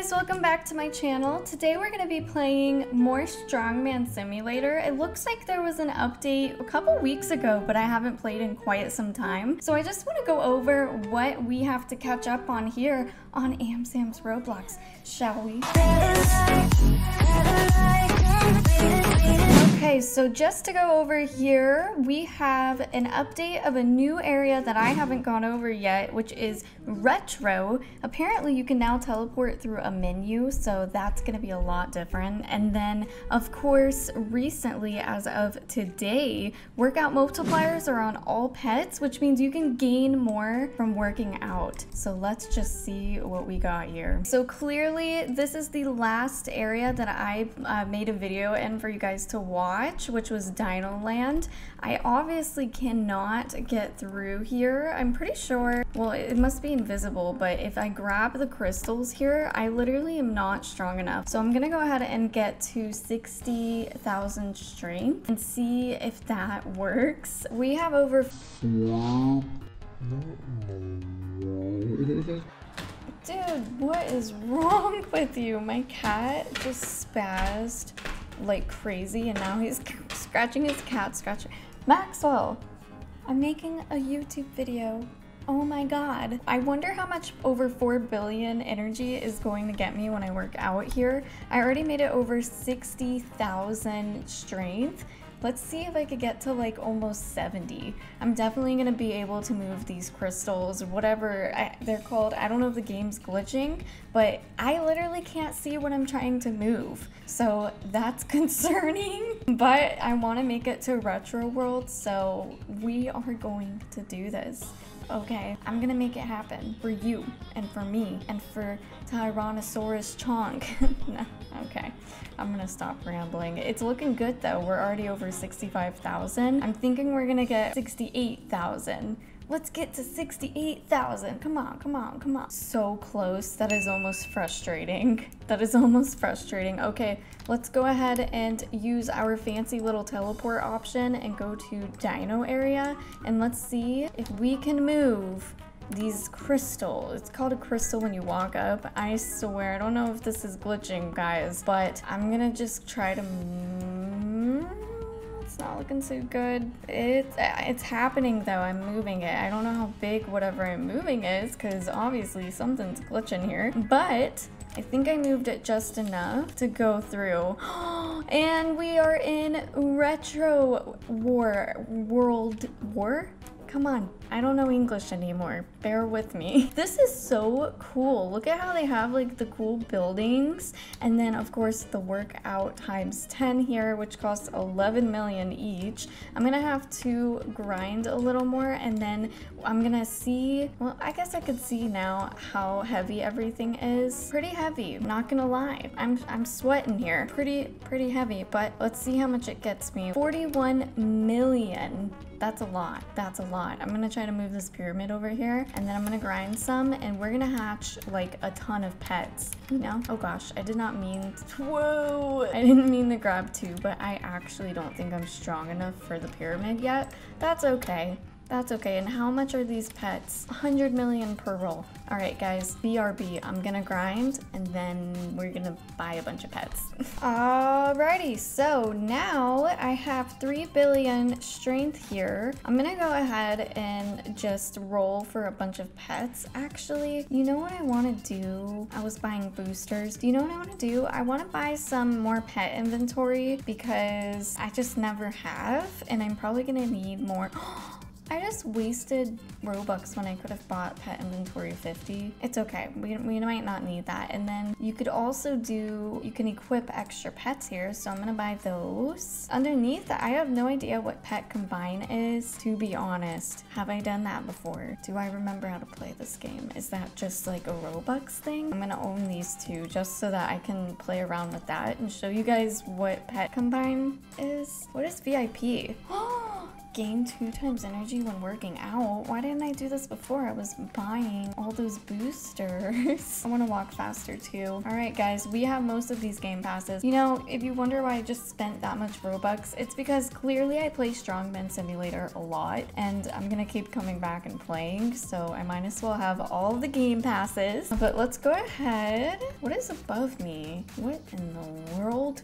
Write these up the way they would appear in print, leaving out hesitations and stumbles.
guys, welcome back to my channel. Today we're going to be playing more Strongman Simulator. It looks like there was an update a couple weeks ago, but I haven't played in quite some time. So I just want to go over what we have to catch up on here on AmSam's Roblox, shall we? Okay, so just to go over here, we have an update of a new area that I haven't gone over yet, which is Retro. Apparently you can now teleport through a menu, so that's going to be a lot different. And then, of course, recently, as of today, workout multipliers are on all pets, which means you can gain more from working out. So let's just see what we got here. So clearly, this is the last area that I made a video in for you guys to watch, which was Dino Land. I obviously cannot get through here. I'm pretty sure, well, it must be invisible, but if I grab the crystals here, I literally am not strong enough. So I'm gonna go ahead and get to 60,000 strength and see if that works. We have over... Dude, what is wrong with you? My cat just spazzed like crazy and now he's scratching his cat scratcher. Maxwell, I'm making a YouTube video. Oh my god. I wonder how much over 4 billion energy is going to get me when I work out here. I already made it over 60,000 strength. Let's see if I could get to like almost 70. I'm definitely gonna be able to move these crystals, whatever they're called. I don't know if the game's glitching, but I literally can't see what I'm trying to move. So that's concerning, but I wanna make it to Retro World, so we are going to do this. Okay, I'm gonna make it happen for you and for me and for Tyrannosaurus Chonk. No, okay, I'm gonna stop rambling. It's looking good though. We're already over 65,000. I'm thinking we're gonna get 68,000. Let's get to 68,000. Come on, come on, come on. So close. That is almost frustrating. That is almost frustrating. Okay, let's go ahead and use our fancy little teleport option and go to Dino area. And let's see if we can move these crystals. It's called a crystal when you walk up. I swear, I don't know if this is glitching, guys, but I'm gonna just try to move. Not looking so good. It's happening though. I'm moving it. I don't know how big whatever I'm moving is because obviously something's glitching here, but I think I moved it just enough to go through. And we are in Retro World. Come on, I don't know English anymore. Bear with me. This is so cool. Look at how they have like the cool buildings. And then of course the workout times 10 here, which costs 11 million each. I'm gonna have to grind a little more and then I'm gonna see, well, I guess I could see now how heavy everything is. Pretty heavy, I'm not gonna lie. I'm sweating here. Pretty heavy, but let's see how much it gets me. 41 million. That's a lot. That's a lot. I'm gonna try to move this pyramid over here and then I'm gonna grind some and we're gonna hatch like a ton of pets, you know? Oh gosh, I did not mean to, whoa! I didn't mean to grab two, but I actually don't think I'm strong enough for the pyramid yet. That's okay. That's okay, and how much are these pets? 100 million per roll. All right, guys, BRB. I'm gonna grind, and then we're gonna buy a bunch of pets. Alrighty, so now I have 3 billion strength here. I'm gonna go ahead and just roll for a bunch of pets. Actually, you know what I wanna do? I was buying boosters. Do you know what I wanna do? I wanna buy some more pet inventory because I just never have, and I'm probably gonna need more. I just wasted Robux when I could have bought pet inventory 50. It's okay, we might not need that. And then you could also do, you can equip extra pets here, so I'm gonna buy those. Underneath, I have no idea what Pet Combine is, to be honest. Have I done that before? Do I remember how to play this game? Is that just like a Robux thing? I'm gonna own these two just so that I can play around with that and show you guys what Pet Combine is. What is VIP? gain 2 times energy when working out. Why didn't I do this before? I was buying all those boosters. I want to walk faster too. All right, guys, we have most of these game passes. You know, if you wonder why I just spent that much Robux, it's because clearly I play Strongman Simulator a lot, and I'm gonna keep coming back and playing, so I might as well have all the game passes. But let's go ahead. What is above me? What in the world?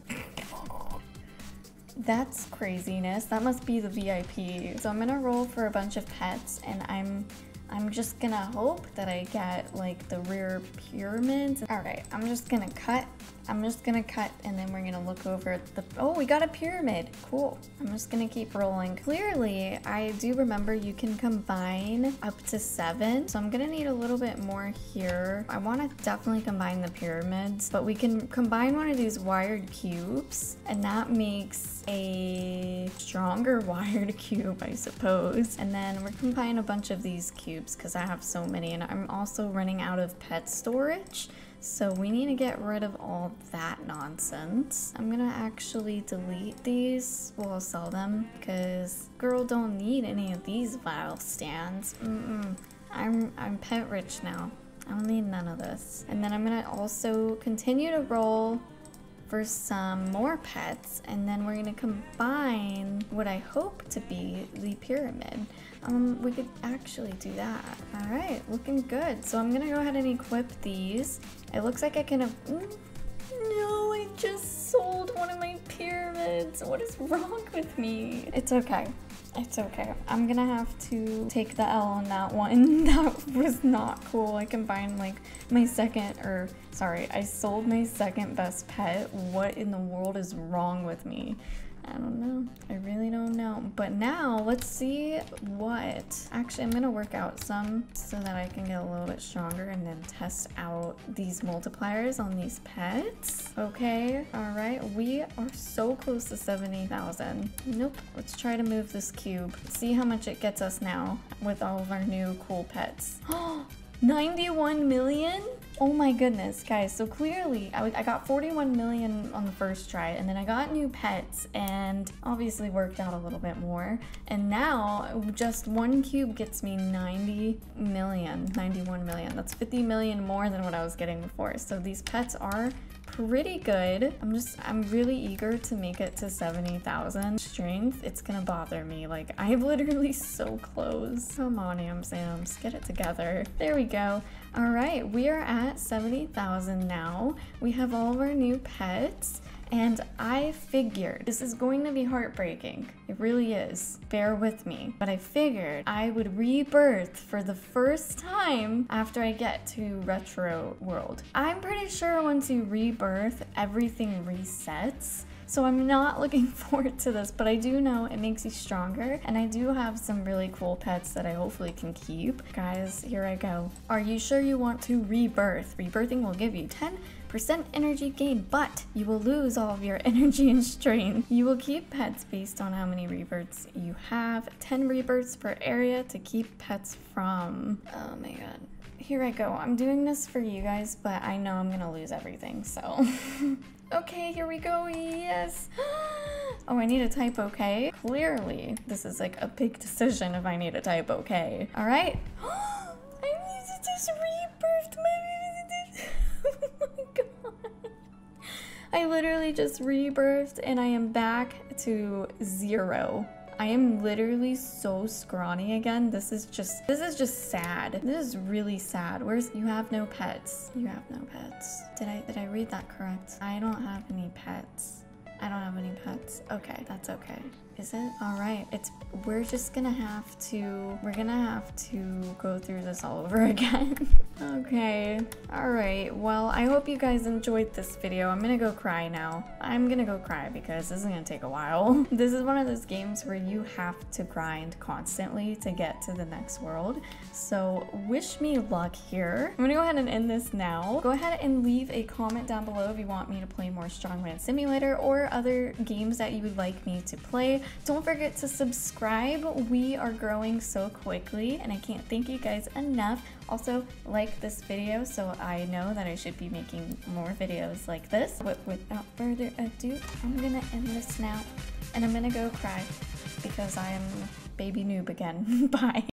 That's craziness. That must be the VIP. So I'm gonna roll for a bunch of pets, and I'm just gonna hope that I get like the rare pyramids. All right, I'm just gonna cut, and then we're gonna look over at the, oh, we got a pyramid, cool. I'm just gonna keep rolling. Clearly, I do remember you can combine up to 7, so I'm gonna need a little bit more here. I wanna definitely combine the pyramids, but we can combine one of these wired cubes, and that makes a stronger wired cube, I suppose. And then we're combining a bunch of these cubes, because I have so many, and I'm also running out of pet storage. So we need to get rid of all that nonsense. I'm gonna actually delete these. Well, I'll sell them, because girl don't need any of these vial stands. Mm-mm. I'm pet rich now. I don't need none of this. And then I'm gonna also continue to roll for some more pets, and then we're gonna combine what I hope to be the pyramid. We could actually do that. All right, looking good. So I'm gonna go ahead and equip these. It looks like I can have, no, I just sold one of my pyramids. What is wrong with me? It's okay. It's okay. I'm gonna have to take the L on that one. That was not cool. I combined like my second, or sorry, I sold my second best pet. What in the world is wrong with me? I don't know. I really don't know. But now let's see what, actually I'm gonna work out some so that I can get a little bit stronger and then test out these multipliers on these pets. Okay, all right, we are so close to 70,000. Nope, let's try to move this cube. See how much it gets us now with all of our new cool pets. Oh, 91 million? Oh my goodness, guys, so clearly I got 41 million on the first try, and then I got new pets and obviously worked out a little bit more, and now just one cube gets me 91 million. That's 50 million more than what I was getting before, so these pets are pretty good. I'm really eager to make it to 70,000 strength. It's gonna bother me. Like, I'm literally so close. Come on, AmSam's, get it together. There we go. All right, we are at 70,000 now. We have all of our new pets, and I figured this is going to be heartbreaking. It really is. Bear with me. But I figured I would rebirth for the first time after I get to Retro World. I'm pretty sure once you rebirth, everything resets. So I'm not looking forward to this, but I do know it makes you stronger, and I do have some really cool pets that I hopefully can keep. Guys, here I go. Are you sure you want to rebirth? Rebirthing will give you 10% energy gain, but you will lose all of your energy and strain. You will keep pets based on how many rebirths you have. 10 rebirths per area to keep pets from. Oh my god. Here I go. I'm doing this for you guys, but I know I'm gonna lose everything, so. Okay, here we go, yes. Oh, I need to type okay. Clearly, this is like a big decision if I need to type okay. All right. I need to just rebirth my... Oh my god. I literally just rebirthed and I am back to 0. I am literally so scrawny again. This is just sad. This is really sad. Where's, you have no pets. You have no pets. Did I read that correct? I don't have any pets. I don't have any pets. Okay, that's okay. Is it? All right, it's, we're just gonna have to, go through this all over again. Okay, all right, well, I hope you guys enjoyed this video. I'm gonna go cry now. I'm gonna go cry because this is gonna take a while. This is one of those games where you have to grind constantly to get to the next world, so wish me luck here. I'm gonna go ahead and end this now. Go ahead and leave a comment down below if you want me to play more Strongman Simulator or other games that you would like me to play. Don't forget to subscribe. We are growing so quickly, and I can't thank you guys enough. Also, like this video so I know that I should be making more videos like this. But without further ado, I'm gonna end this now, and I'm gonna go cry because I am baby noob again. Bye.